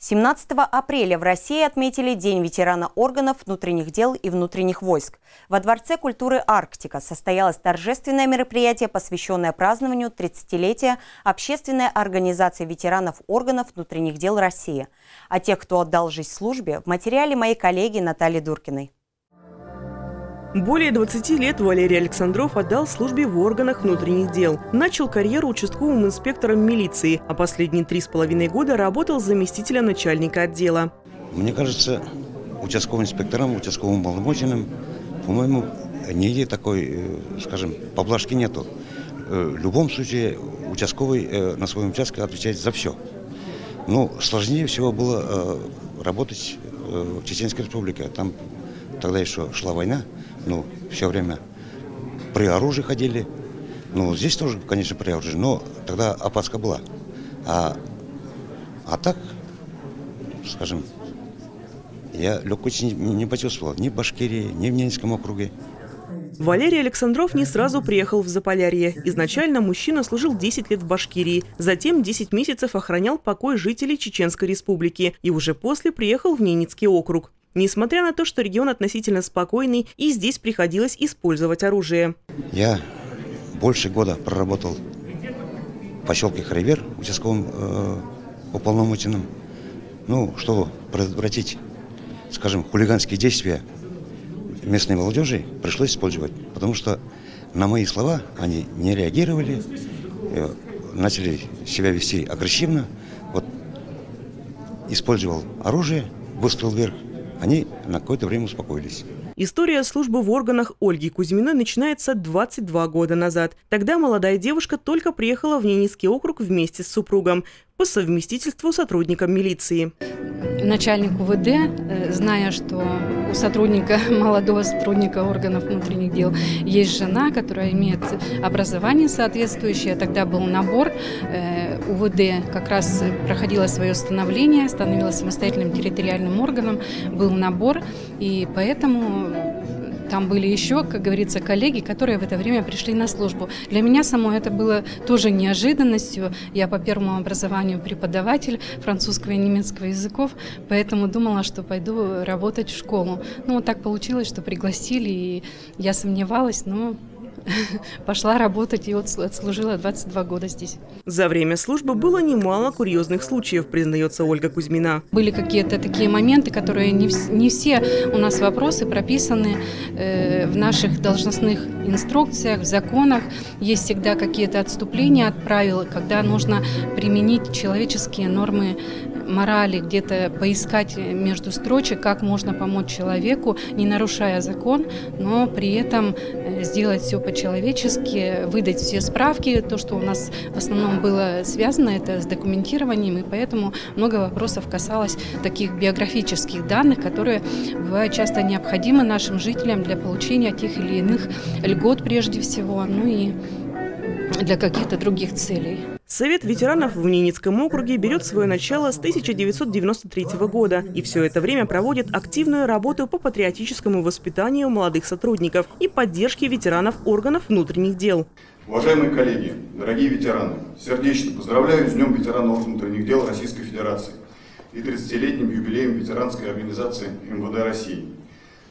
17 апреля в России отметили День ветерана органов внутренних дел и внутренних войск. Во Дворце культуры «Арктика» состоялось торжественное мероприятие, посвященное празднованию 30-летия Общественной организации ветеранов органов внутренних дел России. О тех, кто отдал жизнь службе, в материале моей коллеги Натальи Дуркиной. Более 20 лет Валерий Александров отдал службе в органах внутренних дел. Начал карьеру участковым инспектором милиции, а последние 3,5 года работал заместителем начальника отдела. Мне кажется, участковым инспектором, участковым уполномоченным, по-моему, нигде такой, скажем, поблажки нету. В любом случае, участковый на своем участке отвечает за все. Но сложнее всего было работать в Чеченской Республике. Там тогда еще шла война. Ну, все время при оружии ходили. Ну, здесь тоже, конечно, при оружии, но тогда опаска была. А так, скажем, я легкости не почувствовал ни в Башкирии, ни в Ненецком округе. Валерий Александров не сразу приехал в Заполярье. Изначально мужчина служил 10 лет в Башкирии, затем 10 месяцев охранял покой жителей Чеченской Республики и уже после приехал в Ненецкий округ. Несмотря на то, что регион относительно спокойный, и здесь приходилось использовать оружие. Я больше года проработал в поселке Харьяер участковым уполномоченным. Ну, чтобы предотвратить, скажем, хулиганские действия местной молодежи, пришлось использовать. Потому что на мои слова они не реагировали, начали себя вести агрессивно. Вот, использовал оружие, выстрел вверх. Они на какое-то время успокоились. История службы в органах Ольги Кузьминой начинается 22 года назад. Тогда молодая девушка только приехала в Ненецкий округ вместе с супругом, по совместительству сотрудником милиции. Начальник УВД, зная, что у сотрудника, молодого сотрудника органов внутренних дел есть жена, которая имеет образование соответствующее, тогда был набор, УВД как раз проходила свое становление, становилась самостоятельным территориальным органом, был набор, и поэтому там были еще, как говорится, коллеги, которые в это время пришли на службу. Для меня самой это было тоже неожиданностью. Я по первому образованию преподаватель французского и немецкого языков, поэтому думала, что пойду работать в школу. Ну, вот так получилось, что пригласили, и я сомневалась, но пошла работать и отслужила 22 года здесь. За время службы было немало курьезных случаев, признается Ольга Кузьмина. Были какие-то такие моменты, которые не все у нас вопросы прописаны в наших должностных инструкциях, в законах. Есть всегда какие-то отступления от правил, когда нужно применить человеческие нормы морали, где-то поискать между строчек, как можно помочь человеку, не нарушая закон, но при этом сделать все по-человечески, выдать все справки, то, что у нас в основном было связано, это с документированием, и поэтому много вопросов касалось таких биографических данных, которые бывают часто необходимы нашим жителям для получения тех или иных льгот прежде всего, ну и для каких-то других целей. Совет ветеранов в Ненецком округе берет свое начало с 1993 года и все это время проводит активную работу по патриотическому воспитанию молодых сотрудников и поддержке ветеранов органов внутренних дел. Уважаемые коллеги, дорогие ветераны, сердечно поздравляю с Днем ветеранов внутренних дел Российской Федерации и 30-летним юбилеем ветеранской организации МВД России.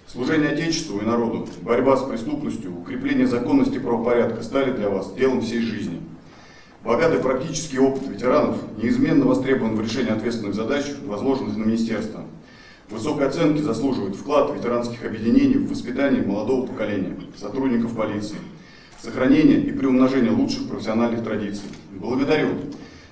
Служение Отечеству и народу, борьба с преступностью, укрепление законности и правопорядка стали для вас делом всей жизни. Богатый практический опыт ветеранов неизменно востребован в решении ответственных задач, возложенных на министерство. Высокой оценки заслуживает вклад ветеранских объединений в воспитание молодого поколения, сотрудников полиции, сохранение и приумножение лучших профессиональных традиций. Благодарю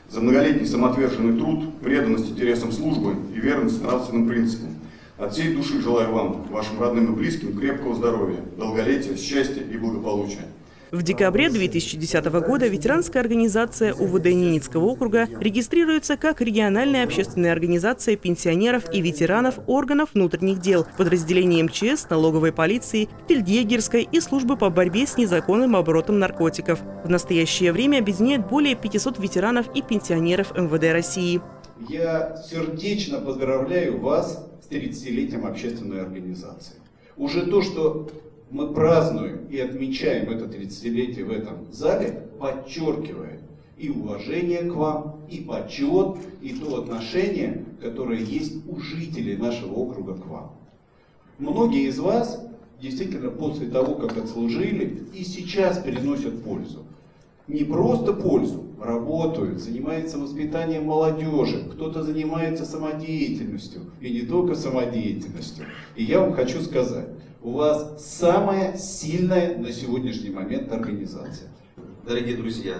за многолетний самоотверженный труд, преданность интересам службы и верность нравственным принципам. От всей души желаю вам, вашим родным и близким, крепкого здоровья, долголетия, счастья и благополучия. В декабре 2010 года ветеранская организация УВД Ненецкого округа регистрируется как региональная общественная организация пенсионеров и ветеранов органов внутренних дел, подразделение МЧС, налоговой полиции, фельдъегерской и службы по борьбе с незаконным оборотом наркотиков. В настоящее время объединяет более 500 ветеранов и пенсионеров МВД России. Я сердечно поздравляю вас с 30-летием общественной организации. Уже то, что мы празднуем и отмечаем это 30-летие в этом зале, подчеркивает, и уважение к вам, и почет, и то отношение, которое есть у жителей нашего округа к вам. Многие из вас действительно после того, как отслужили, и сейчас приносят пользу. Не просто пользу, работают, занимаются воспитанием молодежи, кто-то занимается самодеятельностью, и не только самодеятельностью. И я вам хочу сказать, у вас самая сильная на сегодняшний момент организация. Дорогие друзья,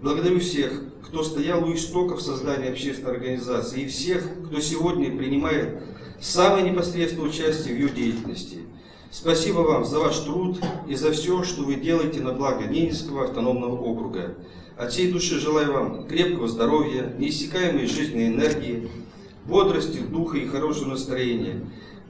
благодарю всех, кто стоял у истоков создания общественной организации, и всех, кто сегодня принимает самое непосредственное участие в ее деятельности. Спасибо вам за ваш труд и за все, что вы делаете на благо Ненецкого автономного округа. От всей души желаю вам крепкого здоровья, неиссякаемой жизненной энергии, бодрости, духа и хорошего настроения,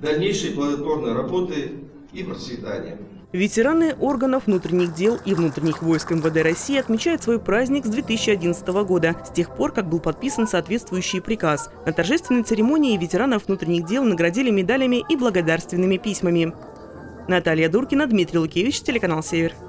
дальнейшей плодотворной работы и процветания. Ветераны органов внутренних дел и внутренних войск МВД России отмечают свой праздник с 2011 года, с тех пор, как был подписан соответствующий приказ. На торжественной церемонии ветеранов внутренних дел наградили медалями и благодарственными письмами. Наталья Дуркина, Дмитрий Лукевич, телеканал «Север».